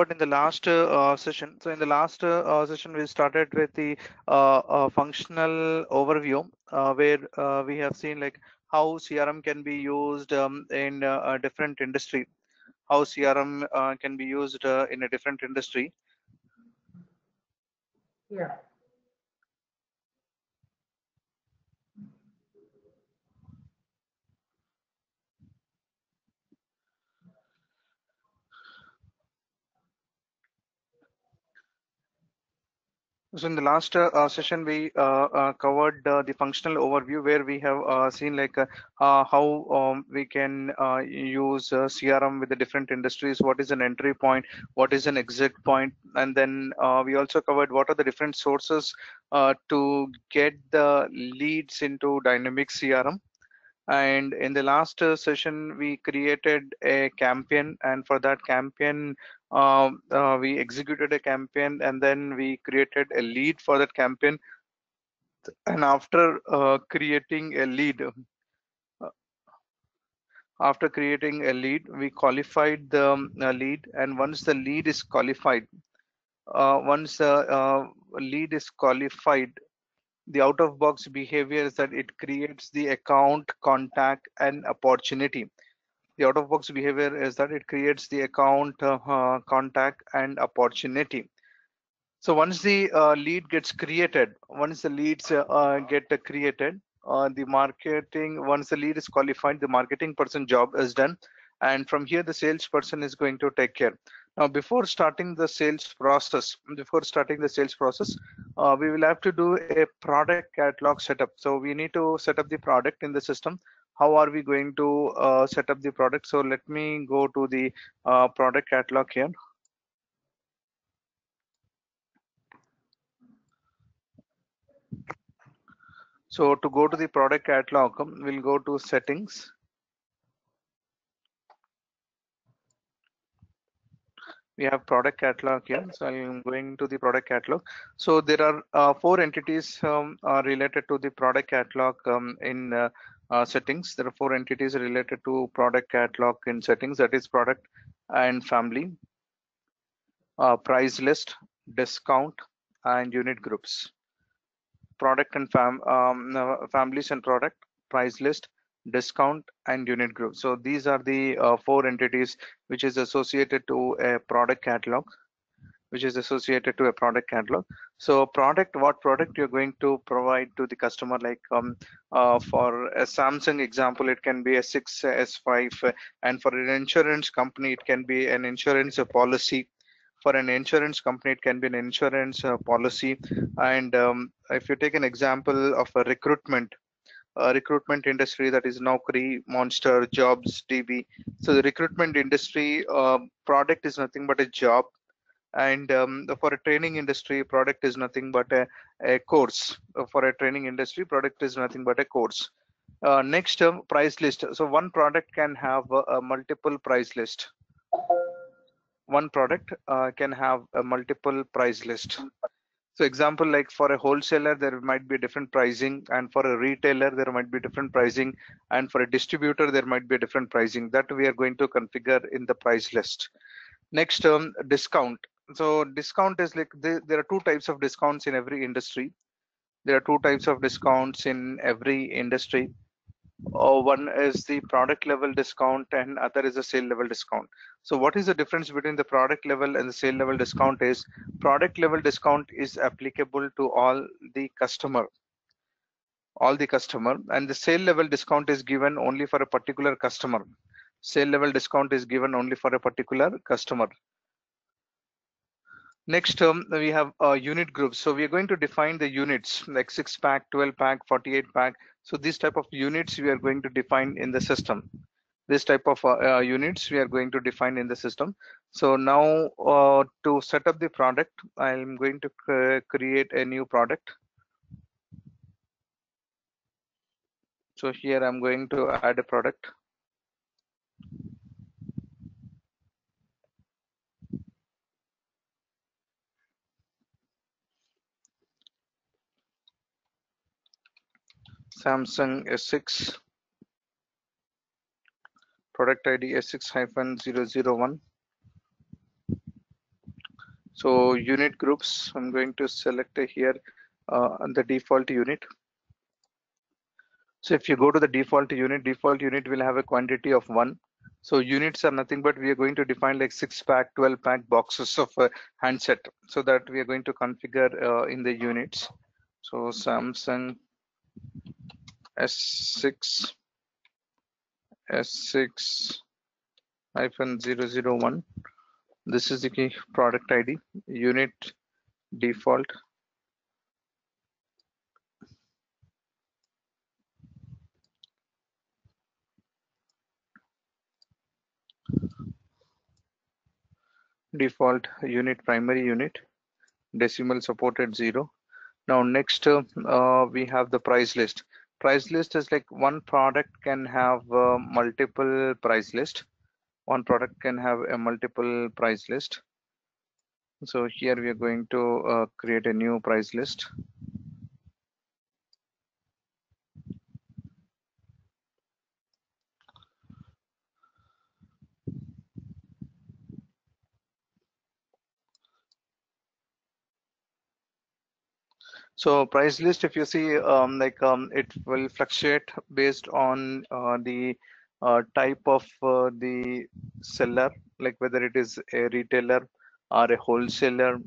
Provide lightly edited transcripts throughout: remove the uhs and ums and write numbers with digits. about in the last session. So in the last session, we started with the functional overview where we have seen like how CRM can be used in a different industry, how CRM can be used in a different industry. Yeah. So in the last session, we covered the functional overview where we have seen like how we can use CRM with the different industries. What is an entry point? What is an exit point? And then we also covered what are the different sources to get the leads into Dynamics CRM. And in the last session, we created a campaign, and for that campaign, we executed a campaign, and then we created a lead for that campaign. And after creating a lead, we qualified the lead. And once the lead is qualified, the out-of-box behavior is that it creates the account, contact, and opportunity. The out-of-box behavior is that it creates the account, contact, and opportunity. So once the lead gets created, once the leads get created, the marketing, once the lead is qualified, the marketing person job is done. And from here, the salesperson is going to take care. Now, before starting the sales process, we will have to do a product catalog setup. So we need to set up the product in the system. How are we going to set up the product? So let me go to the product catalog here. So to go to the product catalog, we'll go to settings. We have product catalog here, so I'm going to the product catalog. So there are four entities are related to the product catalog in settings. There are four entities related to product catalog in settings. That is product and family, price list, discount, and unit groups. Product and families and product, price list, discount, and unit group. So these are the four entities which is associated to a product catalog, So product, what product you're going to provide to the customer, like for a Samsung example, it can be a S6, S5, and for an insurance company, it can be an insurance policy. And if you take an example of a recruitment, industry, that is Naukri, Monster, Jobs, DB. So the recruitment industry, product is nothing but a job, and for a training industry, product is nothing but a course. Next, price list. So one product can have a multiple price list. So example, like for a wholesaler, there might be different pricing, and for a retailer, there might be different pricing, and for a distributor, there might be different pricing. That we are going to configure in the price list. Next, discount. So discount is like there are two types of discounts in every industry. One is the product level discount and other is the sale level discount. So what is the difference between the product level and the sale level discount is product level discount is applicable to all the customer, and the sale level discount is given only for a particular customer. Next, we have unit groups. So we are going to define the units like 6-pack, 12-pack, 48-pack. So these type of units we are going to define in the system. So now to set up the product, I'm going to create a new product. So here I'm going to add a product. Samsung S6, product ID S6-001. So unit groups, I'm going to select here the default unit. So if you go to the default unit will have a quantity of 1. So units are nothing but we are going to define like 6-pack, 12-pack boxes of a handset. So that we are going to configure in the units. So Samsung S6, S6-001. This is the key product ID, unit default. Default unit, primary unit, decimal supported 0. Now next we have the price list. Price list is like one product can have multiple price list. One product can have a multiple price list. So here we are going to create a new price list. So price list, if you see, it will fluctuate based on the type of the seller, like whether it is a retailer or a wholesaler.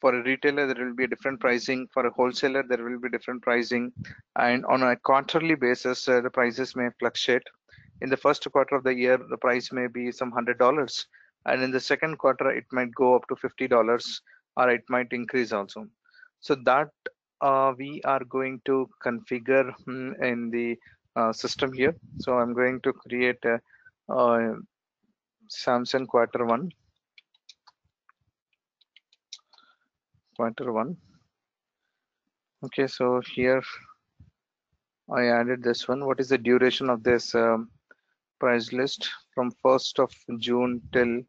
For a retailer, there will be a different pricing. For a wholesaler, there will be different pricing. And on a quarterly basis, the prices may fluctuate. In the first quarter of the year, the price may be some $100. And in the second quarter, it might go up to $50, or it might increase also. So that we are going to configure in the system here. So I'm going to create a, Samsung Quarter One. Okay, so here I added this one. What is the duration of this price list? From 1st of June till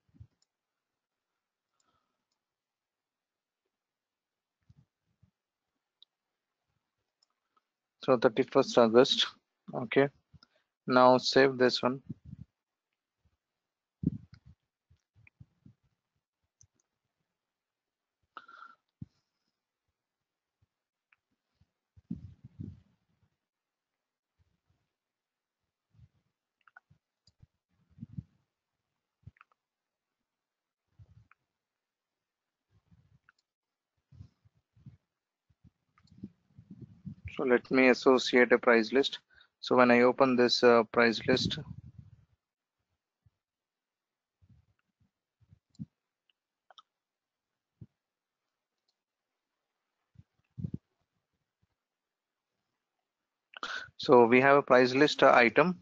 31st August. Okay, now save this one. So let me associate a price list. So when I open this price list, so we have a price list item.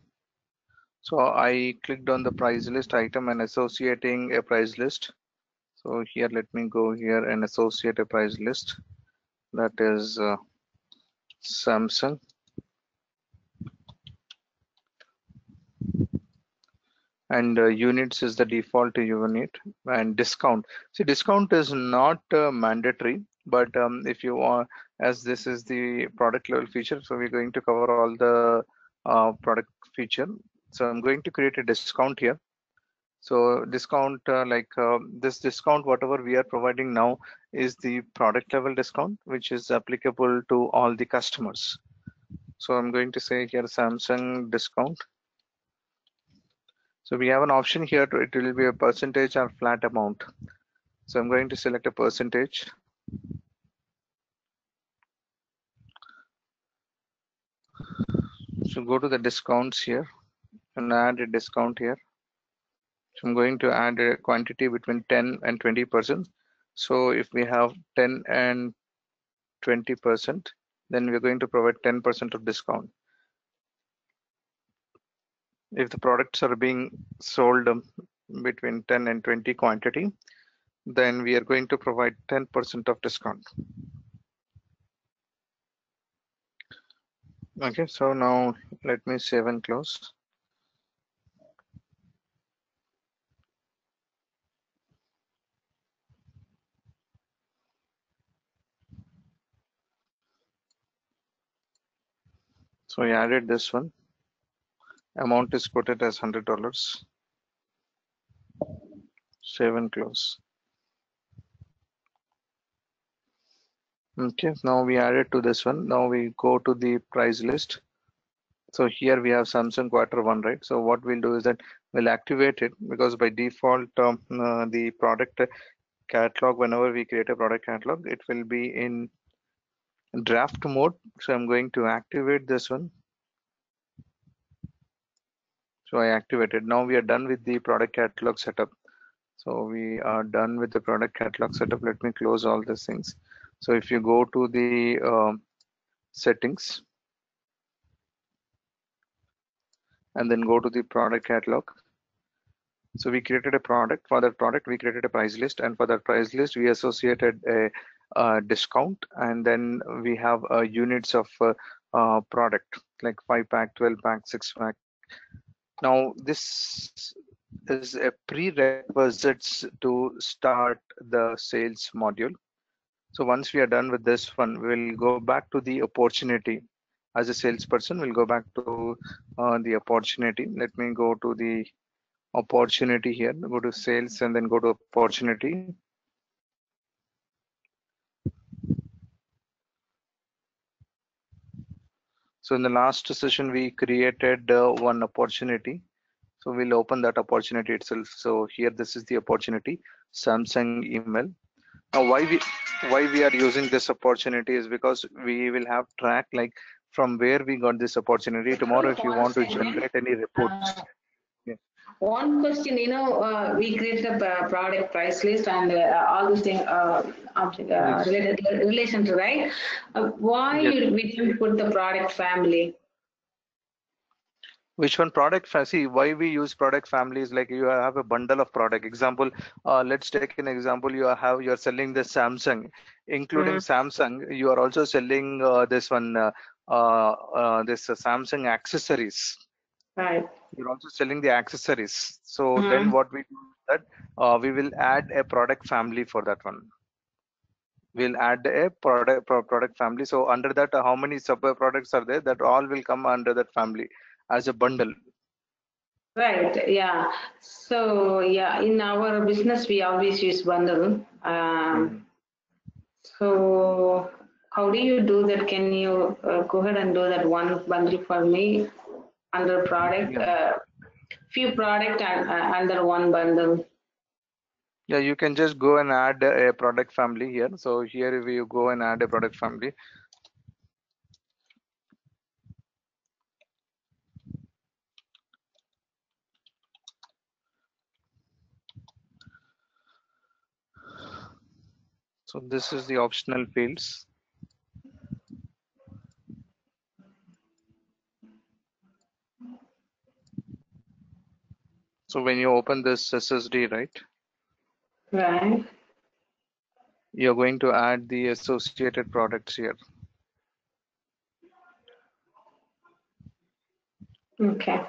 So I clicked on the price list item and associating a price list. So here, let me go here and associate a price list. That is Samsung and units is the default unit, and discount. See, discount is not mandatory, but if you are, as this is the product level feature, so we're going to cover all the product feature. So I'm going to create a discount here. So discount, this discount, whatever we are providing now is the product level discount, which is applicable to all the customers. So I'm going to say here Samsung discount. So we have an option here to, it will be a percentage or flat amount. So I'm going to select a percentage. So go to the discounts here and add a discount here. So I'm going to add a quantity between 10 and 20%. So if we have 10 and 20%, then we're going to provide 10% of discount. If the products are being sold between 10 and 20 quantity, then we are going to provide 10% of discount. Okay, so now let me save and close. So I added this one. Amount is quoted as $100. Save and close. Okay, now we added to this one. Now we go to the price list. So here we have Samsung Quarter One, right? So what we'll do is that we'll activate it, because by default the product catalog, whenever we create a product catalog, it will be in draft mode. So I'm going to activate this one. So I activated. Now we are done with the product catalog setup. So we are done with the product catalog setup. Let me close all these things. So if you go to the settings and then go to the product catalog. So we created a product. For that product, we created a price list, and for that price list, we associated a discount, and then we have units of product like 5-pack, 12-pack, 6-pack. Now this is a prerequisite to start the sales module. So once we are done with this one, we'll go back to the opportunity. As a salesperson, we'll go back to the opportunity. Let me go to the opportunity here, go to sales and then go to opportunity. So in the last session, we created one opportunity. So we'll open that opportunity itself. So here, this is the opportunity, Samsung email. Now, why we are using this opportunity is because we will have track like from where we got this opportunity. Tomorrow, if you want to generate any reports. Yeah. One question, you know, we created a product price list and all these things relation to, right? Why yes. We didn't put the product family? Which one product? See, why we use product families, like you have a bundle of product. Example, let's take an example. You're selling the Samsung, including Samsung. You are also selling this one, this Samsung accessories. Right. You're also selling the accessories. So then what we do is that we will add a product family for that one. We'll add a product family. So under that, how many sub products are there? That all will come under that family as a bundle, right? Yeah. So yeah, in our business we always use bundle. So how do you do that? Can you go ahead and do that one bundle for me under product? Few product under one bundle. Yeah, you can just go and add a product family here. So here we go and add a product family. So this is the optional fields. So when you open this SSD, right? Right. You're going to add the associated products here. Okay.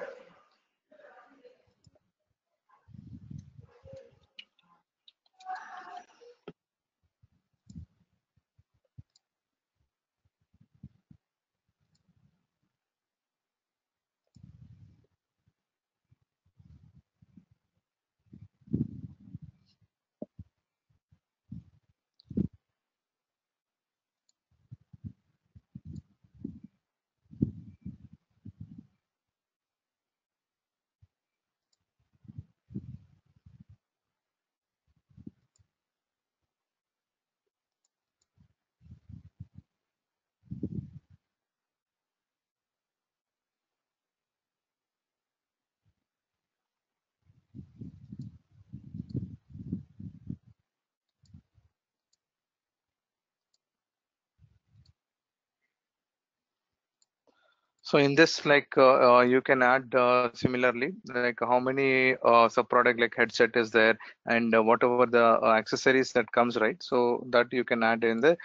So in this, like you can add similarly, like how many sub-product like headset is there, and whatever the accessories that comes, right? So that you can add in the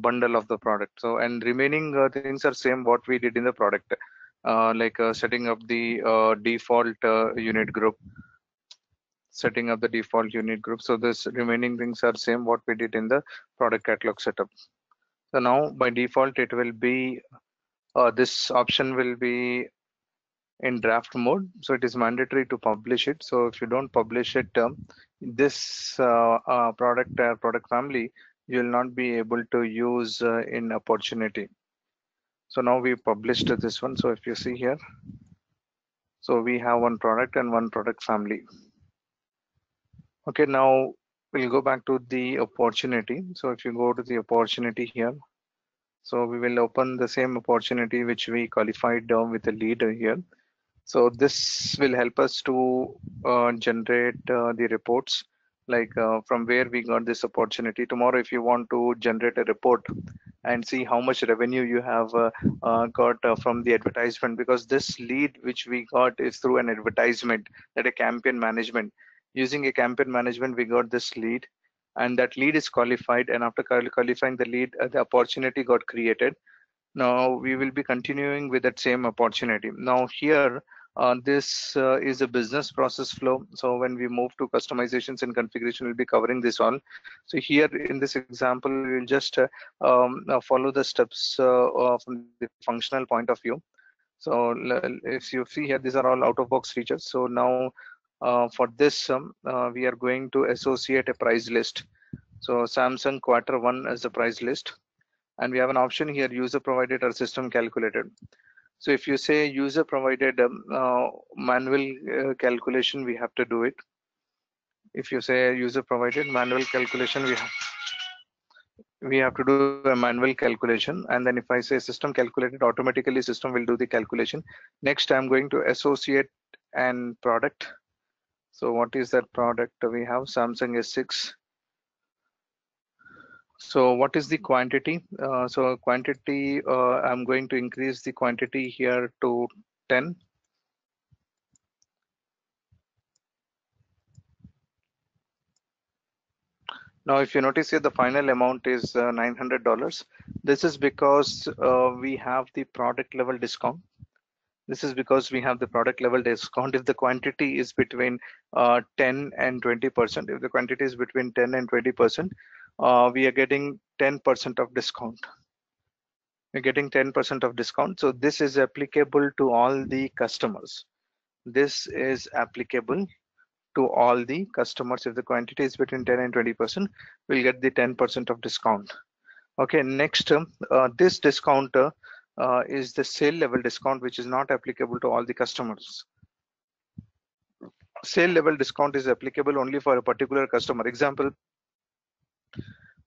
bundle of the product. So and remaining things are same what we did in the product, like setting up the default unit group, setting up the default unit group. So this remaining things are same what we did in the product catalog setup. So now by default it will be. This option will be in draft mode, so it is mandatory to publish it. So if you don't publish it, this product family, you will not be able to use in opportunity. So now we published this one. So if you see here, so we have one product and one product family. Okay, now we'll go back to the opportunity. So if you go to the opportunity here, so we will open the same opportunity which we qualified with a leader here. So this will help us to generate the reports, like from where we got this opportunity. Tomorrow, if you want to generate a report and see how much revenue you have got from the advertisement, because this lead which we got is through an advertisement, that a campaign management. Using a campaign management, we got this lead, and that lead is qualified. And after qualifying the lead, the opportunity got created. Now we will be continuing with that same opportunity. Now here, this is a business process flow. So when we move to customizations and configuration, we'll be covering this all. So here in this example, we'll just follow the steps from the functional point of view. So if you see here, these are all out-of-box features. So now for this, we are going to associate a price list. So Samsung Quarter One as the price list. And we have an option here, user provided or system calculated. So if you say user provided, manual calculation, we have to do it. If you say user provided manual calculation, we have to do a manual calculation. And then if I say system calculated, automatically system will do the calculation. Next, I'm going to associate and product. So what is that product? We have Samsung S6. So what is the quantity? So quantity, I'm going to increase the quantity here to 10. Now, if you notice here, the final amount is $900. This is because we have the product level discount. This is because we have the product level discount. If the quantity is between 10 and 20%, if the quantity is between 10 and 20%, we are getting 10% of discount. We're getting 10% of discount. So this is applicable to all the customers. This is applicable to all the customers. If the quantity is between 10 and 20%, we'll get the 10% of discount. Okay, next, this discount is the sale level discount, which is not applicable to all the customers. Sale level discount is applicable only for a particular customer. Example,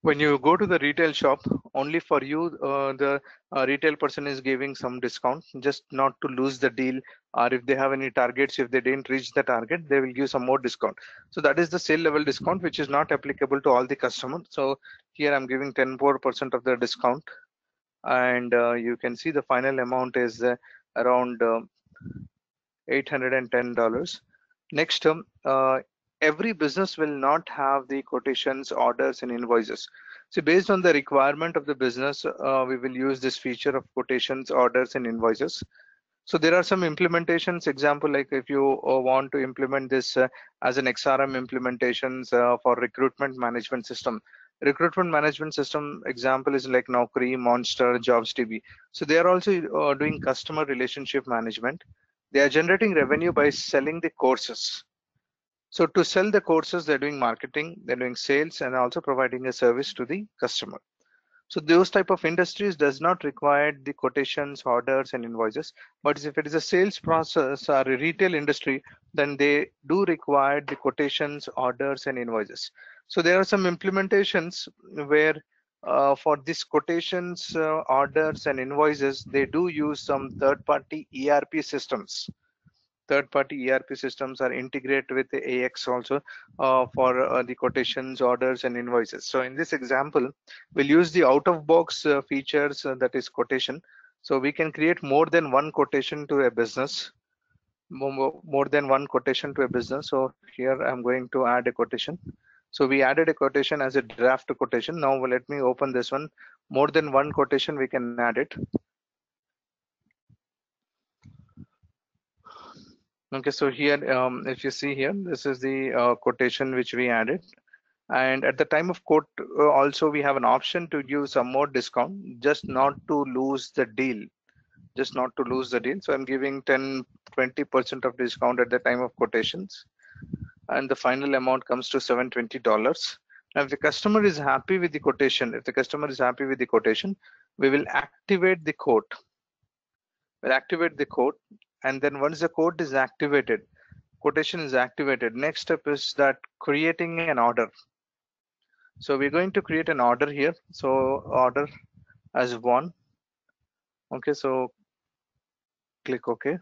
when you go to the retail shop, only for you, the retail person is giving some discount, just not to lose the deal, or if they have any targets, if they didn't reach the target, they will give some more discount. So that is the sale level discount, which is not applicable to all the customers. So here I'm giving 10% of the discount. And you can see the final amount is around $810. Next term, every business will not have the quotations, orders, and invoices. So based on the requirement of the business, we will use this feature of quotations, orders, and invoices. So there are some implementations, example, like if you want to implement this as an XRM implementations for recruitment management system. Recruitment management system example is like Naukri, Monster, Jobs DB. So they are also doing customer relationship management. They are generating revenue by selling the courses. So to sell the courses, they're doing marketing, they're doing sales, and also providing a service to the customer. So those type of industries does not require the quotations, orders, and invoices. But if it is a sales process or a retail industry, then they do require the quotations, orders, and invoices. So there are some implementations where for these quotations, orders, and invoices, they do use some third-party ERP systems. Third-party ERP systems are integrated with the AX also for the quotations, orders, and invoices. So in this example, we'll use the out-of-box features that is quotation. So we can create more than one quotation to a business. So here I'm going to add a quotation. So we added a quotation as a draft quotation. Now let me open this one. More than one quotation, we can add it. Okay, so here, if you see here, this is the quotation which we added. And at the time of quote, also we have an option to give some more discount, just not to lose the deal. So I'm giving 10–20% of discount at the time of quotations. And the final amount comes to $720. Now, if the customer is happy with the quotation, we will activate the quote. We'll activate the quote, and then once the quote is activated, quotation is activated, next step is that creating an order. So we're going to create an order here. So order as one. Okay, so click OK.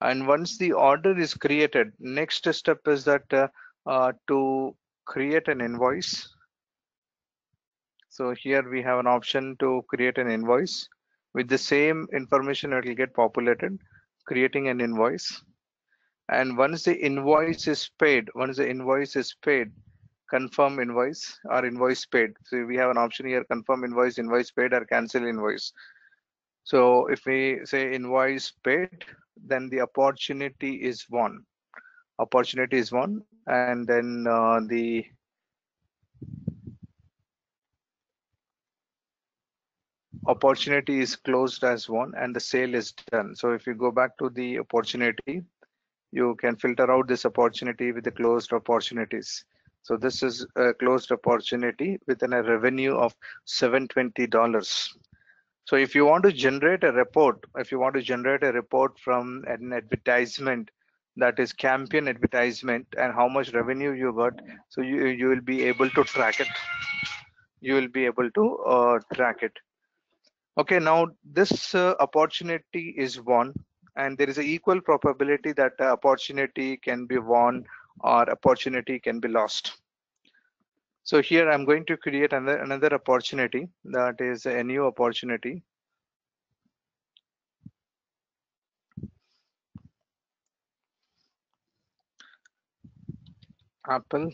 And once the order is created, next step is that to create an invoice. So here we have an option to create an invoice with the same information that will get populated, creating an invoice. And once the invoice is paid, confirm invoice or invoice paid. So we have an option here, confirm invoice, invoice paid, or cancel invoice. So if we say invoice paid, then the opportunity is won. And then opportunity is closed as one, and the sale is done. So if you go back to the opportunity, you can filter out this opportunity with the closed opportunities. So this is a closed opportunity with a revenue of $720. So if you want to generate a report, from an advertisement, that is campaign advertisement, and how much revenue you got, so you will be able to track it. Okay, now this opportunity is won, and there is an equal probability that opportunity can be won or opportunity can be lost. So here I'm going to create another opportunity, that is a new opportunity. Apple .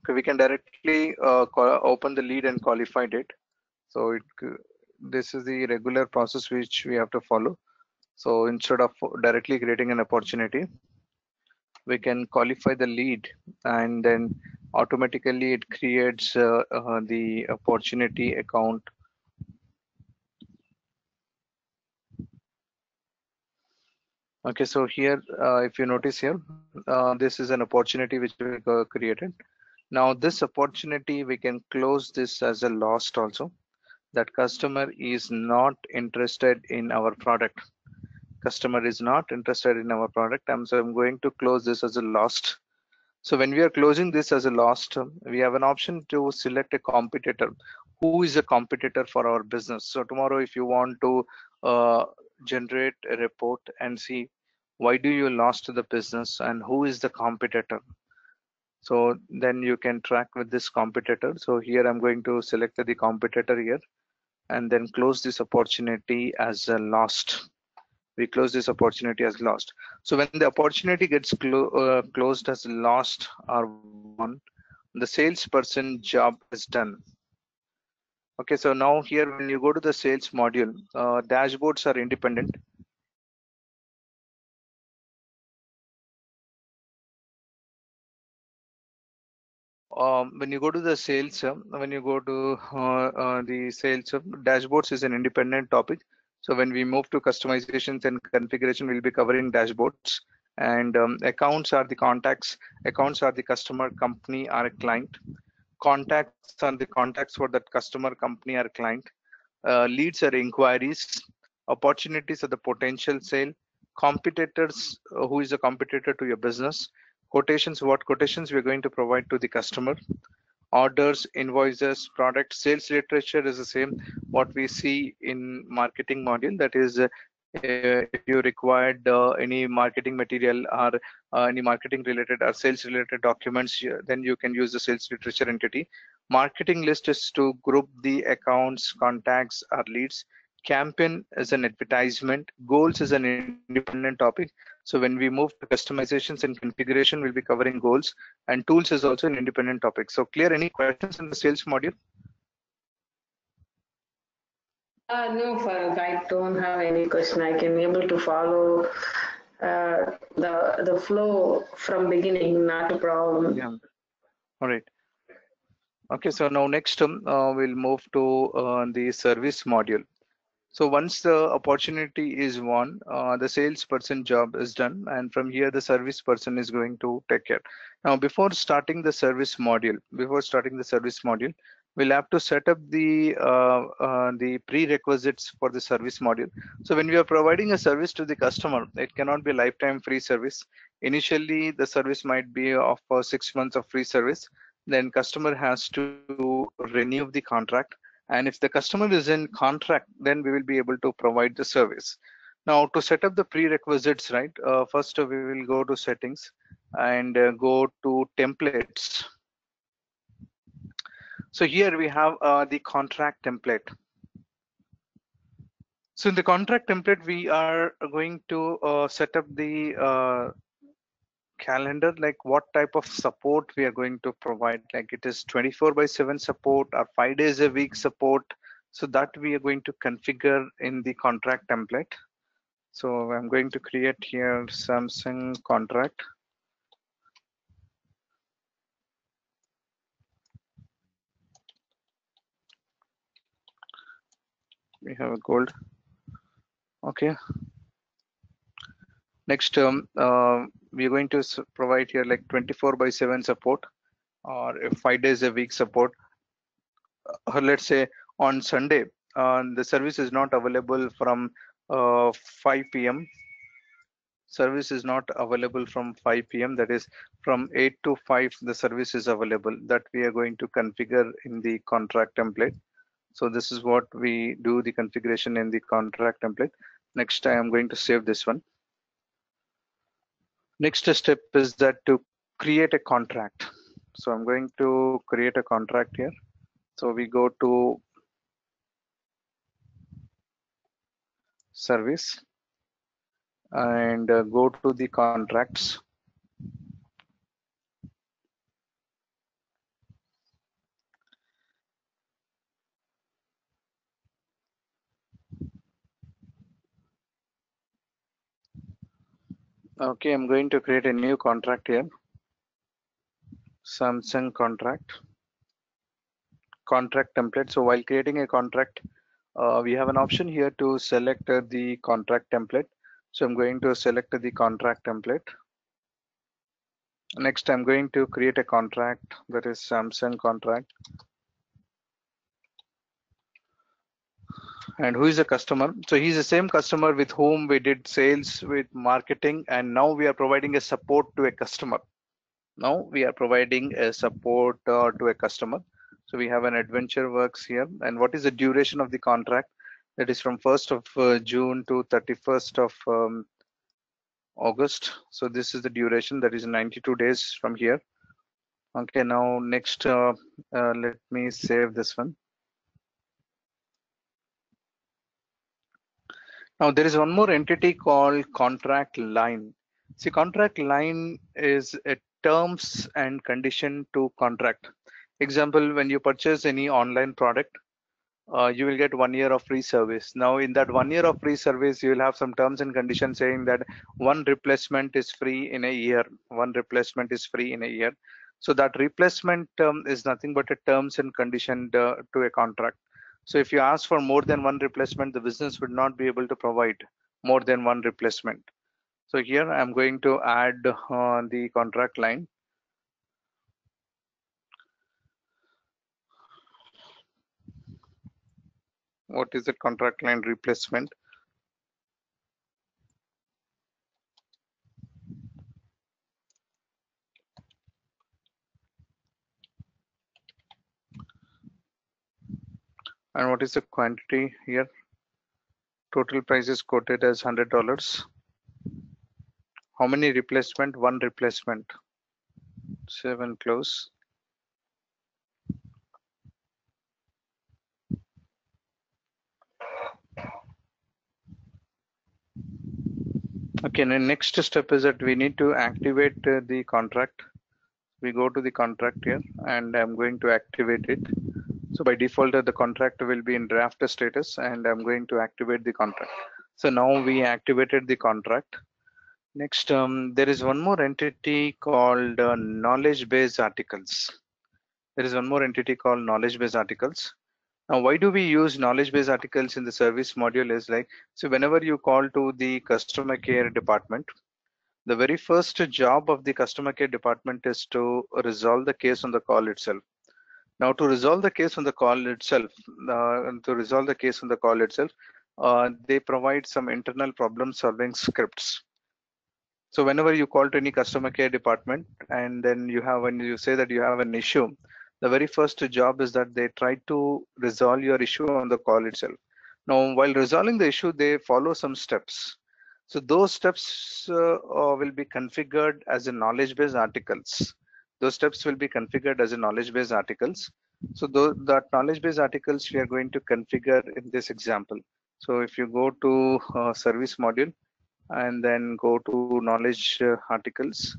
Okay, we can directly open the lead and qualify it. So this is the regular process which we have to follow. So instead of directly creating an opportunity, we can qualify the lead, and then automatically it creates the opportunity account. Okay, so here, if you notice here, this is an opportunity which we created. Now this opportunity, we can close this as a lost also. That customer is not interested in our product. So I'm going to close this as a lost. So when we are closing this as a lost, we have an option to select a competitor. Who is a competitor for our business? So tomorrow, if you want to generate a report and see why do you lost the business and who is the competitor, so then you can track with this competitor. So here I'm going to select the competitor here, and then close this opportunity as a lost. So when the opportunity gets closed as lost or won, the salesperson job is done. Okay, so now here when you go to the sales module, dashboards are independent. When you go to the sales, the sales dashboards is an independent topic. So when we move to customizations and configuration, we'll be covering dashboards, and accounts are the contacts. Accounts are the customer, company, or client. Contacts are the contacts for that customer, company, or client. Leads are inquiries. Opportunities are the potential sale. Competitors, who is a competitor to your business. Quotations, what quotations we're going to provide to the customer. Orders, invoices, product, sales literature is the same what we see in marketing module. That is, if you required any marketing material or any marketing related or sales related documents, then you can use the sales literature entity. Marketing list is to group the accounts, contacts, or leads. Campaign is an advertisement. Goals is an independent topic. So when we move to customizations and configuration, we'll be covering goals, and tools is also an independent topic. So clear, any questions in the sales module? No, Farooq, I don't have any question. I can be able to follow the flow from beginning, not a problem. Yeah. All right. Okay, so now next we'll move to the service module. So once the opportunity is won, the salesperson job is done, and from here the service person is going to take care. Now, before starting the service module, we'll have to set up the prerequisites for the service module. So when we are providing a service to the customer, it cannot be a lifetime free service. Initially, the service might be of 6 months of free service. Then customer has to renew the contract. And if the customer is in contract, then we will be able to provide the service. Now, to set up the prerequisites, right? First, we will go to settings and go to templates. So here we have the contract template. So in the contract template, we are going to set up the calendar, like what type of support we are going to provide, like it is 24/7 support or 5 days a week support. So that we are going to configure in the contract template. So I'm going to create here Samsung contract. We have a gold. Okay. Next, we're going to provide here like 24/7 support or 5 days a week support. Or let's say on Sunday, the service is not available from 5 p.m. Service is not available from 5 p.m. That is from 8 to 5, the service is available. That we are going to configure in the contract template. So this is what we do the configuration in the contract template. Next, I am going to save this one. Next step is that to create a contract. So I'm going to create a contract here. So we go to service and go to the contracts. Okay, I'm going to create a new contract here. Samsung contract template. So while creating a contract, we have an option here to select the contract template. So I'm going to select the contract template. Next, I'm going to create a contract, that is Samsung contract. And who is the customer? So he's the same customer with whom we did sales, with marketing, and now we are providing a support to a customer. So we have an Adventure Works here. And what is the duration of the contract? That is from 1st of June to 31st of August. So this is the duration, that is 92 days from here. Okay, now next, let me save this one. Now there is one more entity called contract line. See, contract line is a terms and condition to contract. Example, when you purchase any online product, you will get 1 year of free service. Now in that 1 year of free service, you will have some terms and conditions saying that one replacement is free in a year. So that replacement is nothing but a terms and condition to a contract. So if you ask for more than one replacement, the business would not be able to provide more than one replacement. So here I'm going to add the contract line. What is the contract line replacement? And what is the quantity here? Total price is quoted as $100. How many replacement? One replacement. Save and close. Okay, and the next step is that we need to activate the contract. We go to the contract here and I'm going to activate it. So by default, the contract will be in draft status, and I'm going to activate the contract. So now we activated the contract. Next, there is one more entity called knowledge base articles. Now, why do we use knowledge base articles in the service module is like, so whenever you call to the customer care department, the very first job of the customer care department is to resolve the case on the call itself. Now, to resolve the case on the call itself, they provide some internal problem solving scripts. So whenever you call to any customer care department and then you have, when you say that you have an issue, the very first job is that they try to resolve your issue on the call itself. Now, while resolving the issue, they follow some steps. So those steps will be configured as a knowledge base articles. So that knowledge base articles we are going to configure in this example. So if you go to service module and then go to knowledge articles.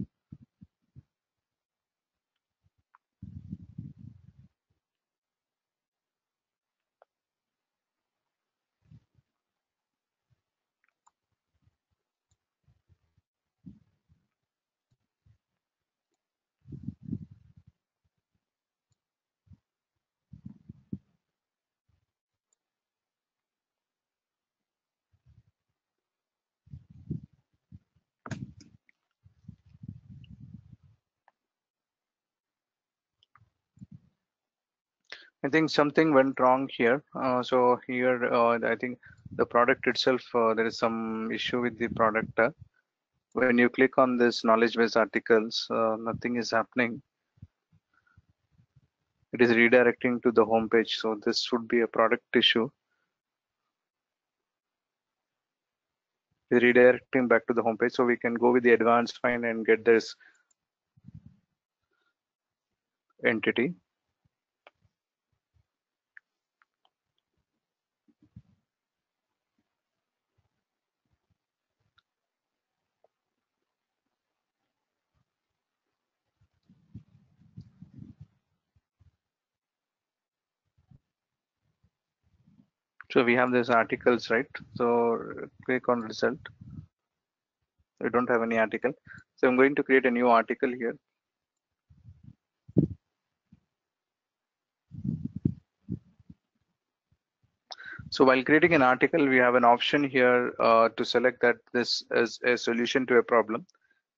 I think something went wrong here. So here, I think the product itself, there is some issue with the product. When you click on this knowledge base articles, nothing is happening. It is redirecting to the home page. So this would be a product issue. We're redirecting back to the home page. So we can go with the advanced find and get this entity. So we have these articles, right? So click on result. We don't have any article. So I'm going to create a new article here. So while creating an article, we have an option here to select that this is a solution to a problem.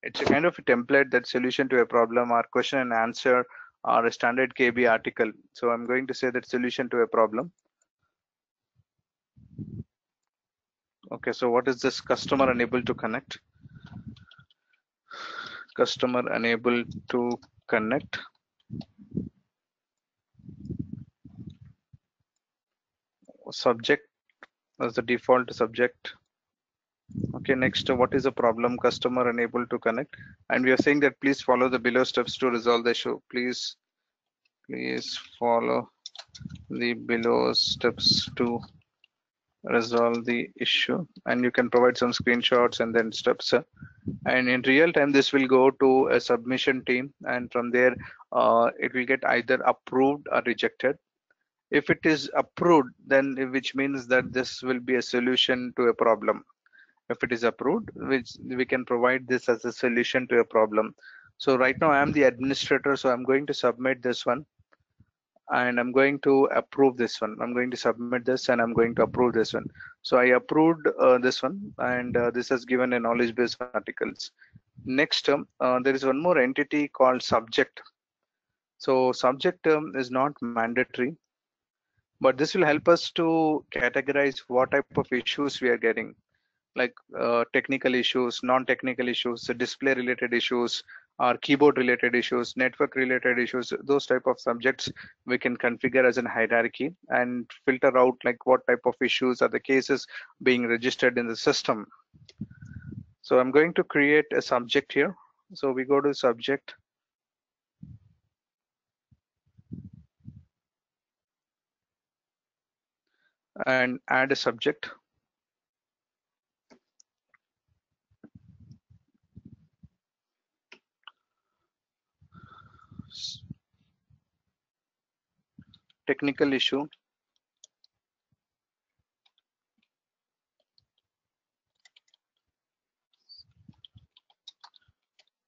It's a kind of a template that solution to a problem or question and answer or a standard KB article. So I'm going to say that solution to a problem. Okay, so what is this? Customer unable to connect. Customer unable to connect. Subject as the default subject. Okay, next, what is the problem? Customer unable to connect. And we are saying that please follow the below steps to resolve the issue. Please follow the below steps to resolve the issue, and you can provide some screenshots and then steps, and in real time this will go to a submission team, and from there it will get either approved or rejected. If it is approved, then which means that this will be a solution to a problem. If it is approved, which we can provide this as a solution to a problem. So right now I am the administrator, so I'm going to submit this one and I'm going to approve this one. I'm going to submit this and I'm going to approve this one. So I approved this one, and this has given a knowledge base articles. Next, there is one more entity called subject. So subject term is not mandatory, but this will help us to categorize what type of issues we are getting, like technical issues, non-technical issues, display related issues, or keyboard related issues, network related issues. Those type of subjects we can configure as a hierarchy and filter out like what type of issues are the cases being registered in the system. So I'm going to create a subject here. So we go to subject. And add a subject. Technical issue,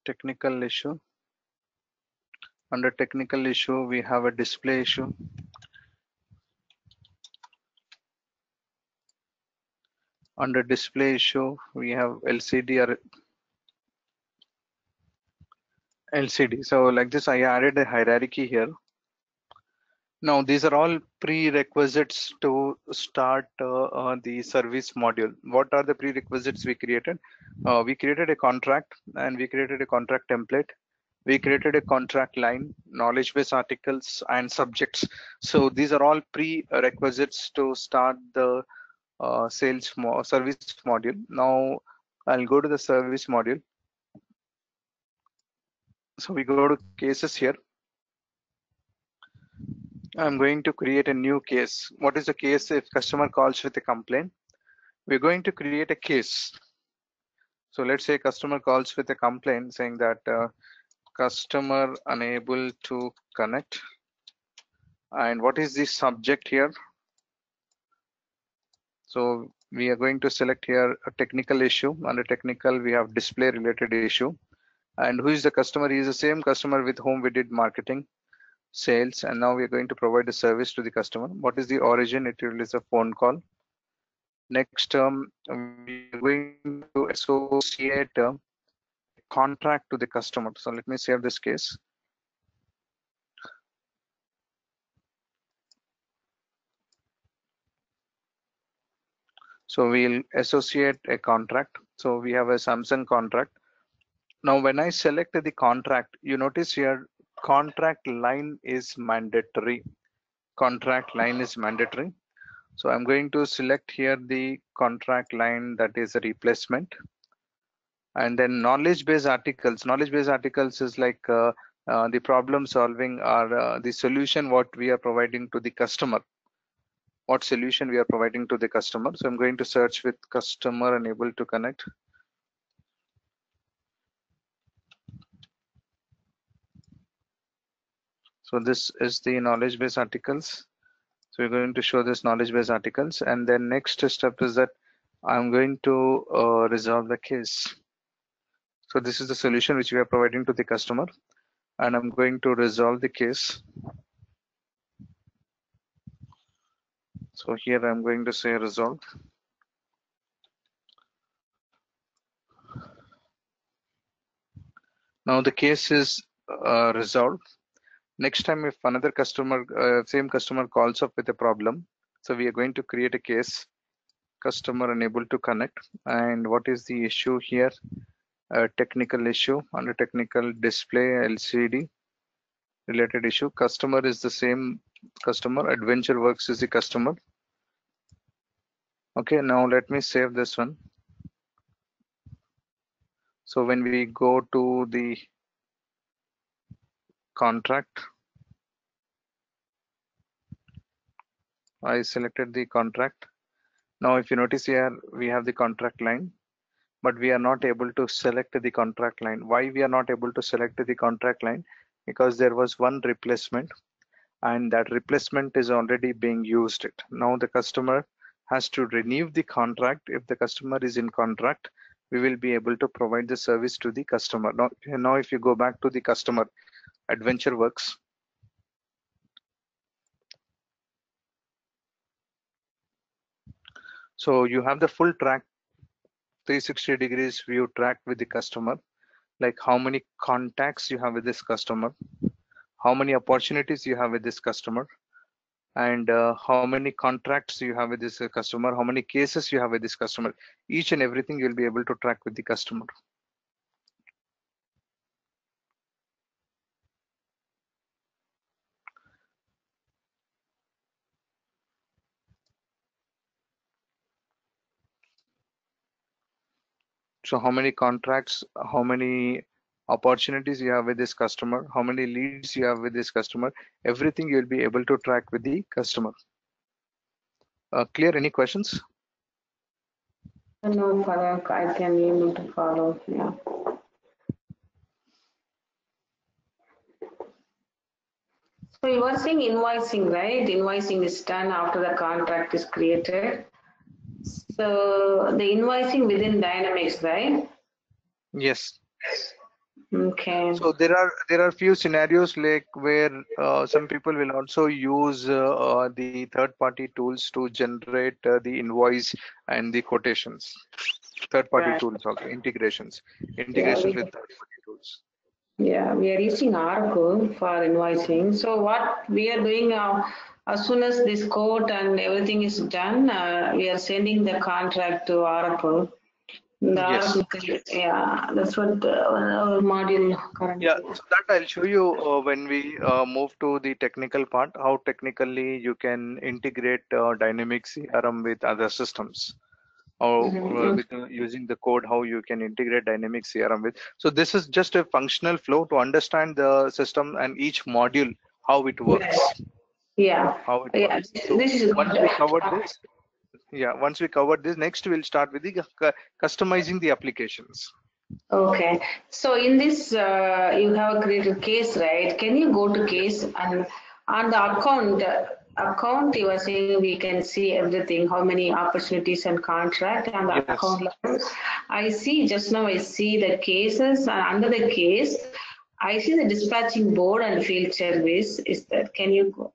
technical issue. Under technical issue we have a display issue, Under display show, we have LCD or LCD. So like this, I added a hierarchy here. Now these are all prerequisites to start the service module. What are the prerequisites we created? We created a contract and we created a contract template. We created a contract line, knowledge base articles and subjects. So these are all prerequisites to start the service module. Now I'll go to the service module. So we go to cases here. I'm going to create a new case. What is the case if customer calls with a complaint? We're going to create a case. So let's say customer calls with a complaint saying that customer unable to connect. And what is the subject here? So we are going to select here a technical issue. Under technical, we have display related issue. And who is the customer? He is the same customer with whom we did marketing, sales, and now we're going to provide a service to the customer. What is the origin? It is a phone call. Next term, we're going to associate a contract to the customer. So let me save this case. So we'll associate a contract. So we have a Samsung contract. Now, when I select the contract, you notice here contract line is mandatory. Contract line is mandatory. So I'm going to select here the contract line that is a replacement. And then knowledge base articles. Knowledge base articles is like the problem solving or the solution what we are providing to the customer. What solution we are providing to the customer. So I'm going to search with customer unable to connect. So this is the knowledge base articles. So we're going to show this knowledge base articles. And then next step is that I'm going to resolve the case. So this is the solution which we are providing to the customer. And I'm going to resolve the case. So here I'm going to say resolve. Now the case is resolved. Next time if another customer, same customer calls up with a problem, so we are going to create a case, customer unable to connect. And what is the issue here? A technical issue. Under technical, display LCD related issue. Customer is the same customer. Adventure Works is the customer. Okay, now let me save this one. So when we go to the contract, I selected the contract. Now if you notice here, we have the contract line, but we are not able to select the contract line. Why we are not able to select the contract line? Because there was one replacement and that replacement is already being used. Now the customer has to renew the contract. If the customer is in contract, we will be able to provide the service to the customer. Now if you go back to the customer, Adventure Works. So you have the full track, 360 degrees view track with the customer, like how many contacts you have with this customer, how many opportunities you have with this customer, and how many contracts you have with this customer, how many cases you have with this customer. Each and everything you'll be able to track with the customer. So how many contracts, how many opportunities you have with this customer, how many leads you have with this customer, everything you'll be able to track with the customer. Clear? Any questions? No, Parag, I can be able to follow. Yeah. So you were saying invoicing, right? Invoicing is done after the contract is created. So the invoicing within Dynamics, right? Yes. Okay. So there are few scenarios like where some people will also use the third-party tools to generate the invoice and the quotations. Third-party tools also integrations with third-party tools. Yeah, we are using Oracle for invoicing. So what we are doing now, as soon as this quote and everything is done, we are sending the contract to Oracle. That's what our module currently. Yeah, so that I'll show you when we move to the technical part, how technically you can integrate Dynamics CRM with other systems, or using the code, how you can integrate Dynamics CRM with. So this is just a functional flow to understand the system and each module, how it works. How it works. So this is once we covered this. Next we'll start with the customizing the applications. Okay, so in this you have created case, right? Can you go to case, and on the account you are saying we can see everything, how many opportunities and contract on the account level. I see just now I see the cases, and under the case I see the dispatching board and field service. Is that, can you go?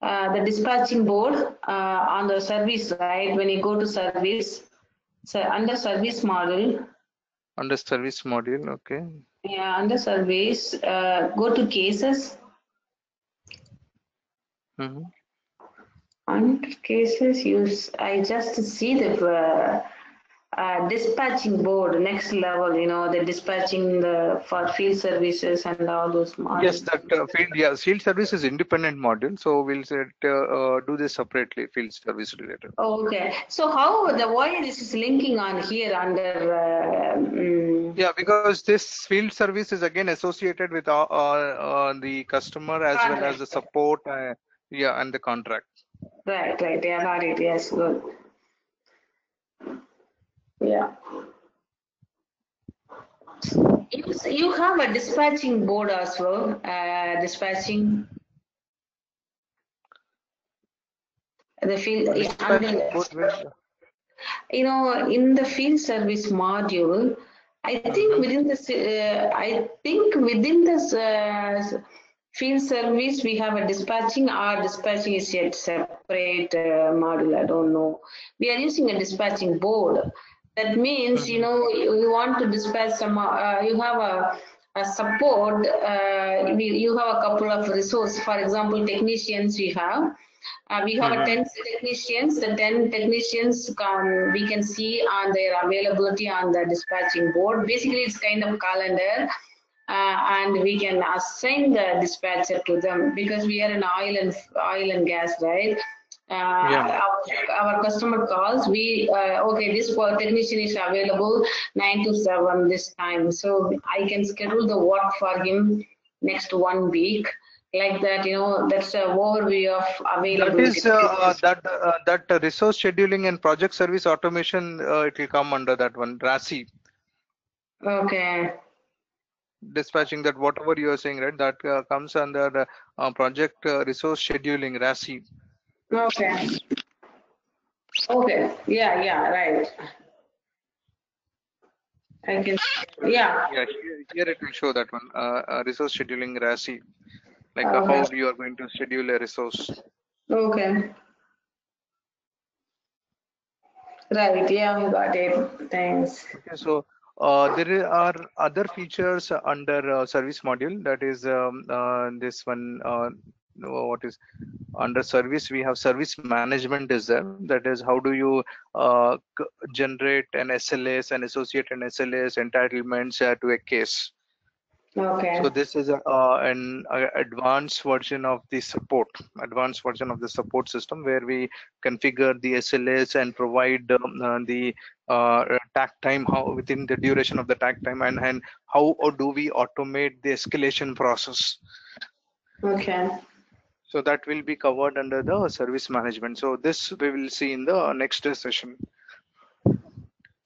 The dispatching board on the service, right? When you go to service, so under service module. Under service module, okay. Yeah, under service, go to cases. Under cases, I just see the dispatching board, next level, you know, the dispatching for field services and all those modules. Yes, that field service is independent module, so we'll do this separately, field service related. Okay, so how why this is linking on here under? Yeah, because this field service is again associated with the customer as well as the support, and the contract. Right. Yeah, got it. Yes, good. Yeah, you have a dispatching board as well. Dispatching the field, you know, in the field service module, I think within this, field service we have a dispatching, or dispatching is yet separate module. I don't know. We are using a dispatching board. That means, you know, you want to dispatch some, you have a support, you have a couple of resources. For example, technicians you have. We have 10 technicians. The 10 technicians, we can see on their availability on the dispatching board. Basically, it's kind of calendar. And we can assign the dispatcher to them, because we are in oil and gas, right? Our customer calls, we okay, this technician is available 9 to 7 this time, so I can schedule the work for him next 1 week, like that, you know. That's an overview of availability. That is that resource scheduling and project service automation. It will come under that one, RACI. Okay. Dispatching, that whatever you are saying, right? That comes under the project resource scheduling, RACI. Okay. Yeah, right. I can. Yeah, here it will show that one. Resource scheduling, RACI. Like how you are going to schedule a resource. Okay. Right. Yeah, we got it. Thanks. Okay, so there are other features under service module. That is this one. What is under service, we have service management is there. That is, how do you generate an SLS and associate an SLS entitlements to a case. Okay, so this is an advanced version of the support, system, where we configure the SLS and provide the tag time, how within the duration of the tag time, and how do we automate the escalation process. Okay, so that will be covered under the service management. So this we will see in the next session.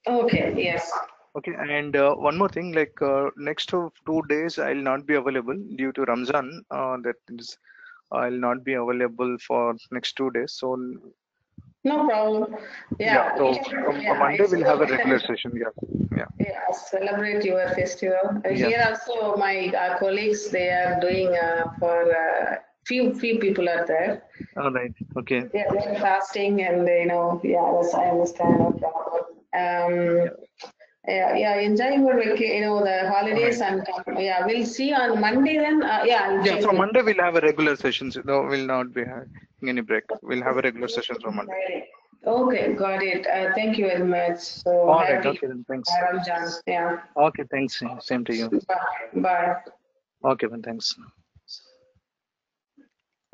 Okay, yes. Okay, and one more thing, like next 2 days I'll not be available due to Ramzan. That is, I'll not be available for next 2 days. So No problem. Yeah. So Monday we'll have a regular session. Yeah. Celebrate your festival. Yeah. Here also my colleagues, they are doing for few people are there. All right. Okay. Yeah, they're fasting and they know. Yeah, yes, I understand. No problem. Yeah, enjoy your vacation, the holidays, right. And we'll see on Monday then. So Monday we'll have a regular sessions, though we'll not be having any break. We'll have a regular session on Monday. Okay, got it. Thank you very much. So all right, okay, then, thanks. Ramjan. Yeah. Okay, thanks. Same to you. Bye. Okay, then, thanks.